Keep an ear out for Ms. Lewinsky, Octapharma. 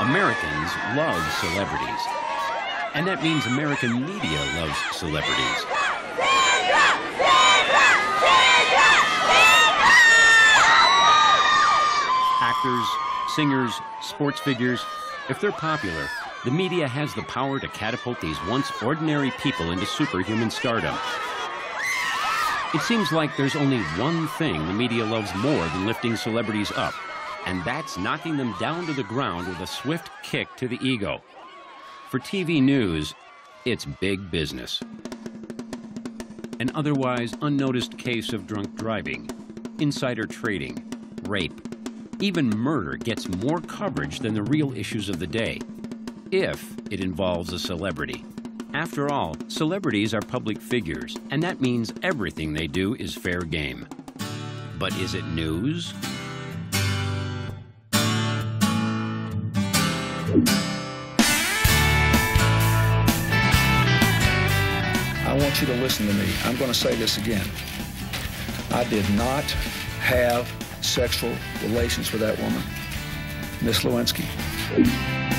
Americans love celebrities. And that means American media loves celebrities. Actors, singers, sports figures, if they're popular, the media has the power to catapult these once ordinary people into superhuman stardom. It seems like there's only one thing the media loves more than lifting celebrities up, and that's knocking them down to the ground with a swift kick to the ego. For TV news, it's big business. An otherwise unnoticed case of drunk driving, insider trading, rape, even murder gets more coverage than the real issues of the day, if it involves a celebrity. After all, celebrities are public figures, and that means everything they do is fair game. But is it news? I want you to listen to me. I'm going to say this again. I did not have sexual relations with that woman, Ms. Lewinsky.